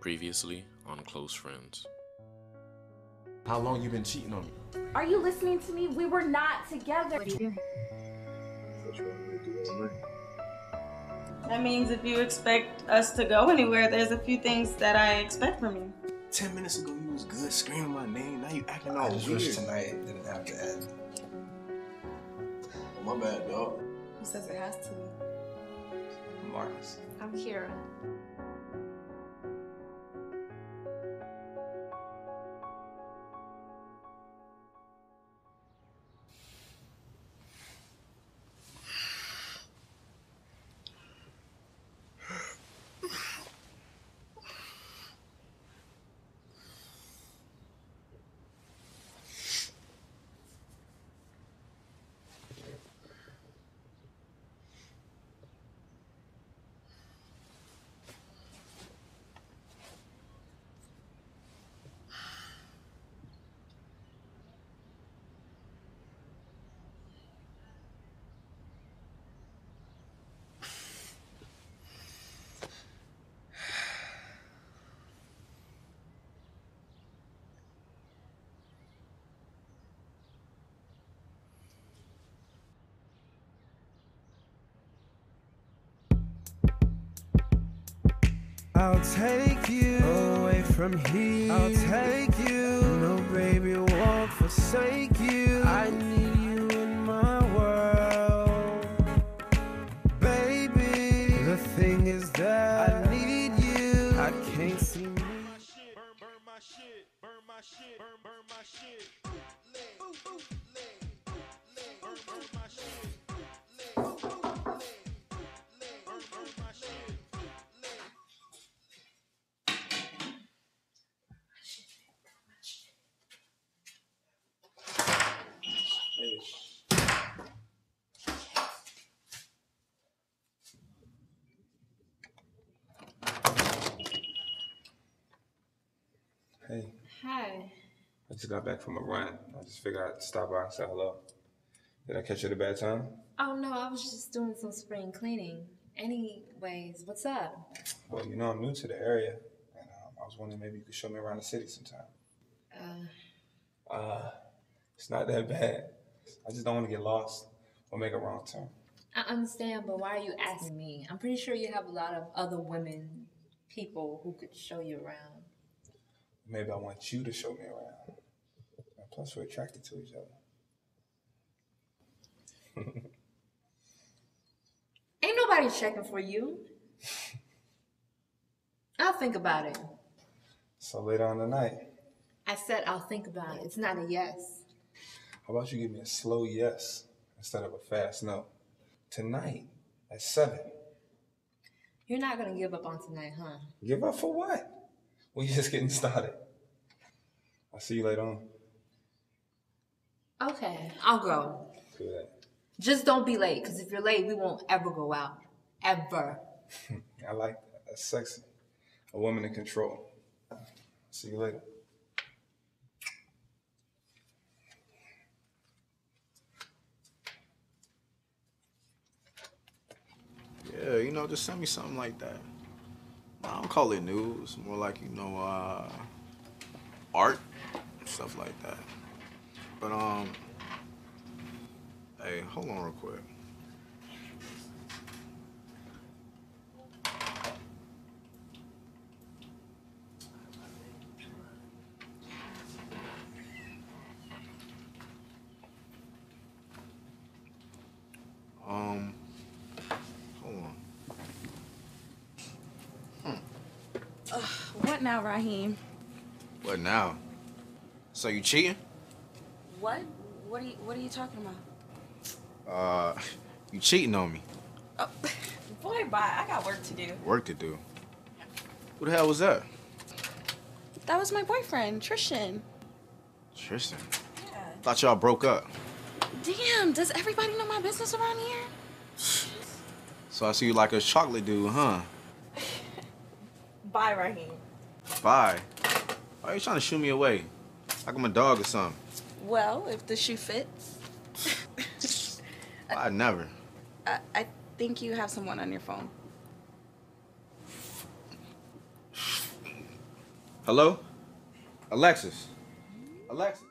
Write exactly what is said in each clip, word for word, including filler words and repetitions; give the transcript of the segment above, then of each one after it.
Previously on Close Friends. How long you been cheating on me? Are you listening to me? We were not together. That means if you expect us to go anywhere, there's a few things that I expect from you. Ten minutes ago, you was good screaming my name. Now you acting all weird. I wish tonight didn't have to add. Well, my bad, dog. Who says it has to? Marcus. I'm Kira. I'll take you away from here. I'll take you. No, baby, won't forsake you. I need you in my world, baby. The thing is that I need you. I can't see me. Burn my shit, burn my shit, burn my shit, burn, burn my shit. Burn, burn my shit. Hey. Hi. I just got back from a run. I just figured I'd stop by and say hello. Did I catch you at a bad time? Oh, no. I was just doing some spring cleaning. Anyways, what's up? Well, you know, I'm new to the area. And um, I was wondering maybe you could show me around the city sometime. Uh. Uh, it's not that bad. I just don't want to get lost or make a wrong turn. I understand, but why are you asking me? I'm pretty sure you have a lot of other women, people who could show you around. Maybe I want you to show me around. And plus, we're attracted to each other. Ain't nobody checking for you. I'll think about it. So later on tonight. I said I'll think about it. It's not a yes. How about you give me a slow yes instead of a fast no? Tonight at seven. You're not going to give up on tonight, huh? Give up for what? We're just getting started. I'll see you later on. Okay, I'll go. Good. Just don't be late, because if you're late, we won't ever go out. Ever. I like that. That's sexy. A woman in control. See you later. Yeah, you know, just send me something like that. I don't call it news, more like, you know, uh, art and stuff like that. But, um, hey, hold on real quick. Um, hold on. Ugh, what now, Raheem? What now? So you cheating? What? What are you, what are you talking about? Uh, you cheating on me. Oh, boy, bye. I got work to do. Work to do? Who the hell was that? That was my boyfriend, Tristan. Tristan? Yeah. Thought y'all broke up. Damn, does everybody know my business around here? So I see you like a chocolate dude, huh? Bye, Raheem. Bye? Why are you trying to shoo me away? Like I'm a dog or something. Well, if the shoe fits. Well, I, I never. I, I think you have someone on your phone. Hello? Alexis. Alexis.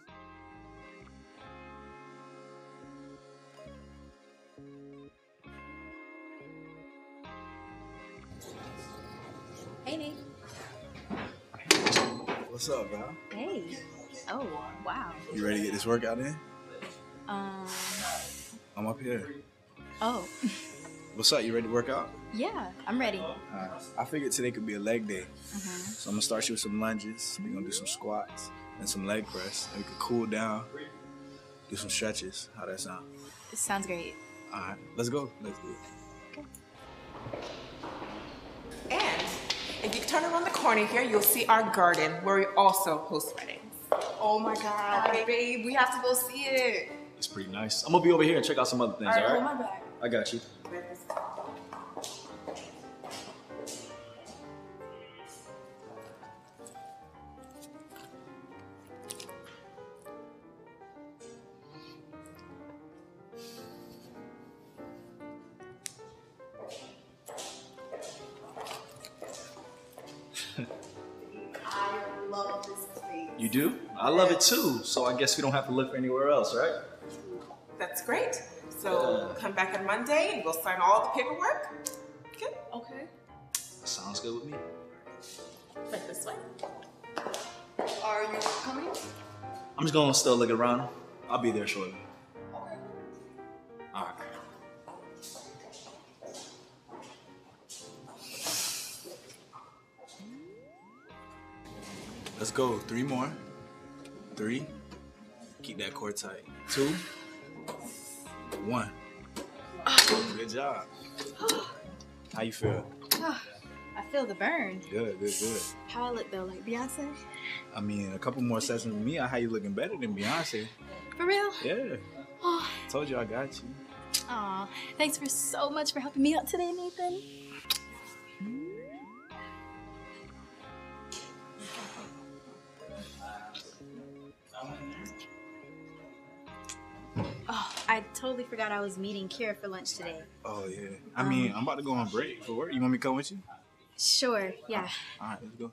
Hey, Nate. What's up, Val? Hey. Oh, wow. You ready to get this workout in? Um. I'm up here. Oh. What's up? You ready to work out? Yeah, I'm ready. Uh, I figured today could be a leg day. Uh-huh. So I'm going to start you with some lunges. We're going to do some squats and some leg press. And we can cool down, do some stretches. How that sound? It sounds great. All right, let's go. Let's do it. Okay. And if you turn around the corner here, you'll see our garden where we also host weddings. Oh my God, right, babe, we have to go see it. It's pretty nice. I'm going to be over here and check out some other things, all right? All right? Hold my back. I got you. I love this place. You do? I love it too. So I guess we don't have to look for anywhere else, right? That's great. So come back on Monday and we'll sign all the paperwork. Good? Okay. Sounds good with me. Like this way. Are you coming? I'm just gonna still look around. I'll be there shortly. Okay. All right. Let's go. Three more. Three. Keep that core tight. Two. One. Good job. How you feel? I feel the burn. Good, good, good. How I look though, like Beyonce? I mean, a couple more sessions with me, I had you looking better than Beyonce. For real? Yeah. Oh. Told you I got you. Aw, thanks for so much for helping me out today, Nathan. I totally forgot I was meeting Kira for lunch today. Oh, yeah. I um, mean, I'm about to go on break for work. You want me to come with you? Sure, yeah. All right, let's go.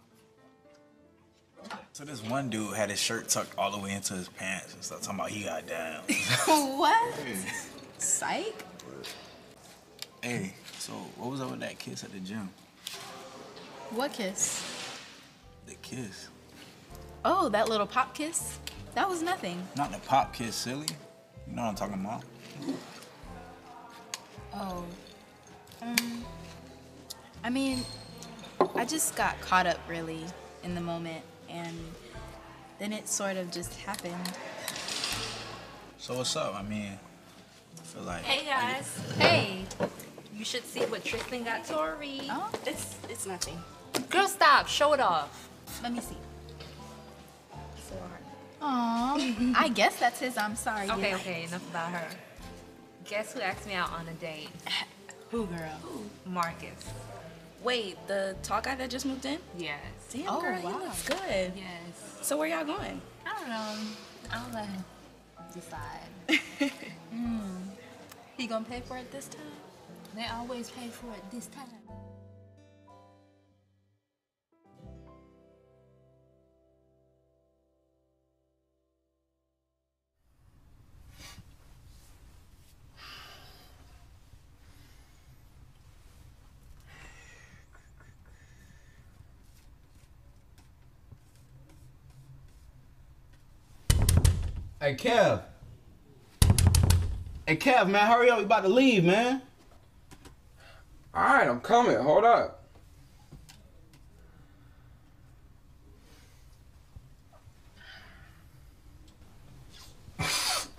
So this one dude had his shirt tucked all the way into his pants and stuff, talking about he got down. What? Yeah. Psych? Hey, so what was up with that kiss at the gym? What kiss? The kiss. Oh, that little pop kiss? That was nothing. Not the pop kiss, silly. You know what I'm talking about. Oh. Um, I mean, I just got caught up, really, in the moment, and then it sort of just happened. So what's up? I mean, I feel like... Hey, guys. Hey. You should see what Tristan got Tori. Oh? It's, it's nothing. Girl, stop. Show it off. Let me see. So hard. Aww, I guess that's his I'm sorry. Okay, yeah. Okay, enough about her. Guess who asked me out on a date? Who, girl? Who? Marcus. Wait, the tall guy that just moved in? Yes. Damn, oh, girl, wow. He looks good. Yes. So where y'all going? I don't know. I'll let him decide. mm. He gonna pay for it this time? They always pay for it this time. Hey, Kev. Hey, Kev, man, hurry up. We about to leave, man. All right, I'm coming. Hold up.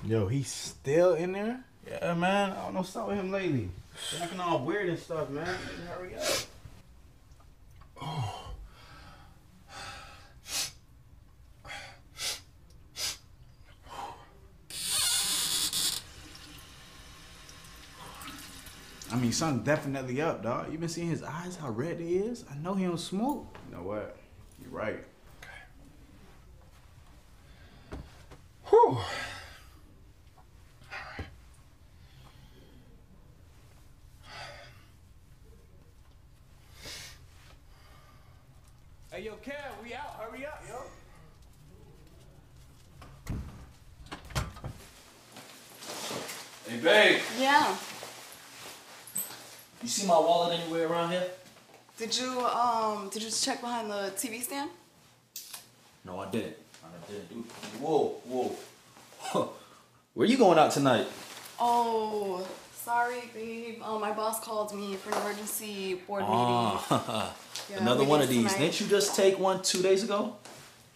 Yo, he's still in there? Yeah, man. I don't know what's up with him lately. He's acting all weird and stuff, man. Man, hurry up. Oh. I mean, something definitely up, dog. You been seeing his eyes, how red they is? I know he don't smoke. You know what? You're right. Okay. Whew. All right. Hey, yo, Kev, we out. Hurry up, yo. Hey, babe. Yeah. You see my wallet anywhere around here? Did you um? Did you check behind the T V stand? No, I didn't. I didn't. Dude. Whoa, whoa. Huh. Where you going out tonight? Oh, sorry, babe. Um, my boss called me for an emergency board ah. meeting. Yeah, another one of these. Tonight. Didn't you just take one two days ago?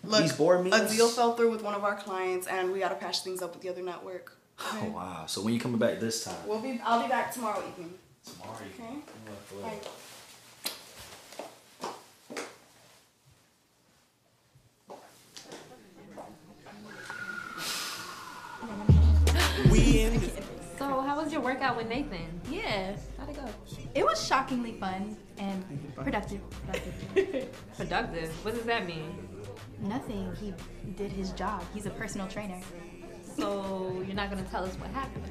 Look, these board meetings? A deal fell through with one of our clients, and we got to patch things up with the other network. Okay? Oh wow! So when you coming back this time? We'll be. I'll be back tomorrow evening. Tomorrow evening. Okay. Right. So how was your workout with Nathan? Yeah, how'd it go? It was shockingly fun and productive. Productive. Productive? What does that mean? Nothing. He did his job. He's a personal trainer. So you're not gonna tell us what happened?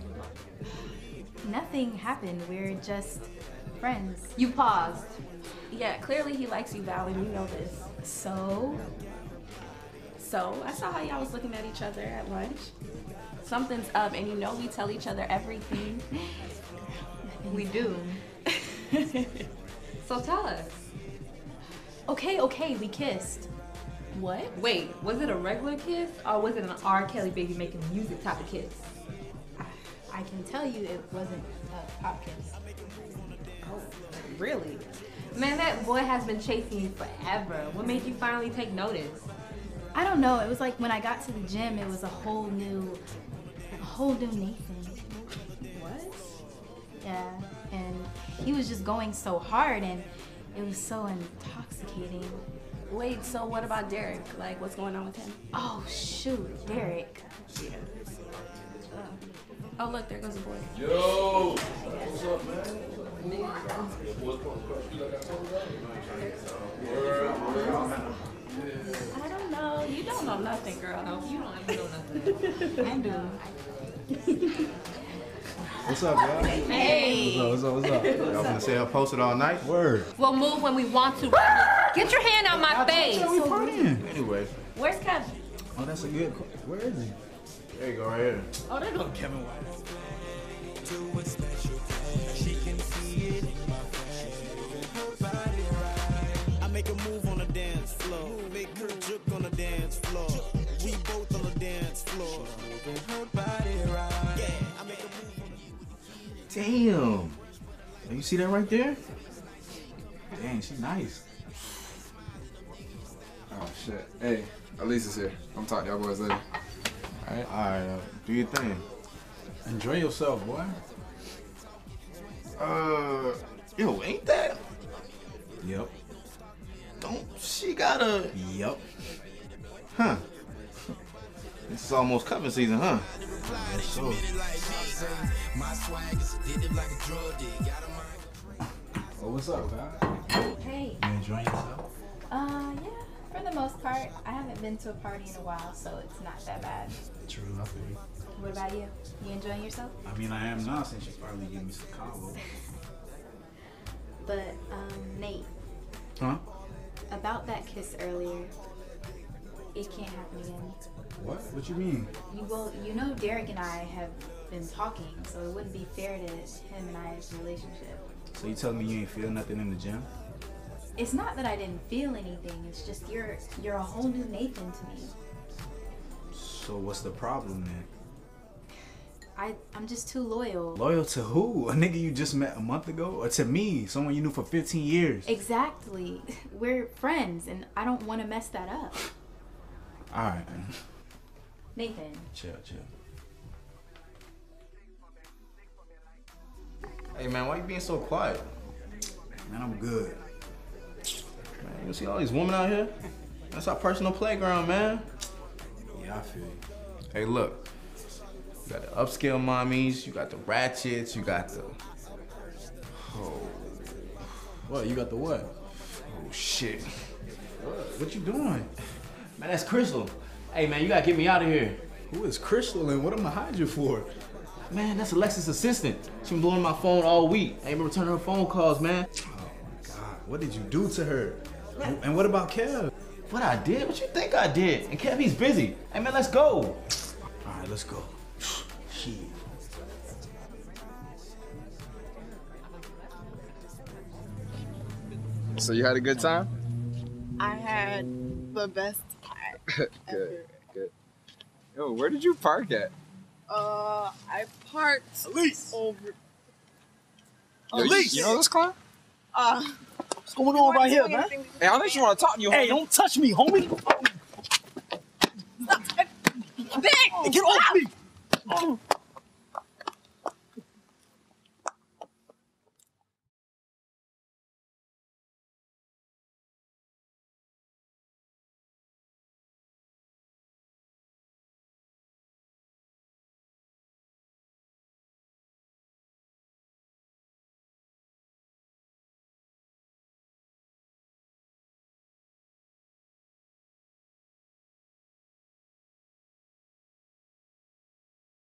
Nothing happened. We're just friends. You paused. Yeah, clearly he likes you, Val, and you know this. So? So I saw how y'all was looking at each other at lunch. Something's up, and you know we tell each other everything. We do. So tell us. Okay, okay, we kissed. What? Wait, was it a regular kiss, or was it an R. Kelly baby making music type of kiss? I, I can tell you it wasn't a pop kiss. Oh, really? Man, that boy has been chasing you forever. What made you finally take notice? I don't know. It was like when I got to the gym, it was a whole new, a whole new Nathan. What? Yeah, and he was just going so hard, and it was so intoxicating. Wait, so what about Derek? Like, what's going on with him? Oh, shoot, Derek. Yeah. Oh, look, there goes the boy. Yo! What's up, man? I don't know. You don't know nothing, girl. No, you don't even know nothing. I do. What's up, y'all? Hey! What's up, what's up, what's up? Y'all gonna stay up posted all night? Word. We'll move when we want to. Get your hand out my face! You, so anyway. Where's Kevin? Oh, that's a good question. Where is he? There you go, right here. Oh, there goes Kevin White. I make a move on the dance floor. Make her drip on the dance floor. We both on the dance floor. Damn. You see that right there? Dang, she's nice. Oh, shit. Hey, Elisa's here. I'm talking to y'all boys later. All right? All right. Uh, do your thing. Enjoy yourself, boy. Uh, yo, ain't that? Yep. Don't she got a... Yep. Huh. This is almost cuffing season, huh? So. Oh, what's up, pal? Hey. You enjoying yourself? Uh, yeah, for the most part. I haven't been to a party in a while, so it's not that bad. True enough, baby. What about you? You enjoying yourself? I mean, I am now since you finally gave me some combo. But, um, Nate. Huh? About that kiss earlier. It can't happen again. What? What you mean? You well, you know Derek and I have been talking, so it wouldn't be fair to him and I's relationship. So you telling me you ain't feel nothing in the gym? It's not that I didn't feel anything, it's just you're you're a whole new Nathan to me. So what's the problem then? I, I'm just too loyal. Loyal to who? A nigga you just met a month ago? Or to me? Someone you knew for fifteen years? Exactly. We're friends and I don't want to mess that up. Alright. Nathan. Chill, chill. Hey man, why you being so quiet? Man, I'm good. Man, you see all these women out here? That's our personal playground, man. Yeah, I feel you. Hey, look. You got the upscale mommies, you got the ratchets, you got the... Oh. What, you got the what? Oh, shit. What, what you doing? Man, that's Crystal. Hey, man, you gotta get me out of here. Who is Crystal and what am I hiding you for? Man, that's Alexa's assistant. She been blowing my phone all week. I ain't been returning her phone calls, man. Oh, my God. What did you do to her? And what about Kev? What I did? What you think I did? And Kev, he's busy. Hey man, let's go. All right, let's go. Shit. So you had a good time? I had the best time. Good, good. Yo, where did you park at? Uh, I parked Elise. over. Elise, you know this clown? Uh, what's going on right here, man? Hey, I think you want to talk to you. Hey, homie. Don't touch me, homie. Stop. Hey, get off me. Oh.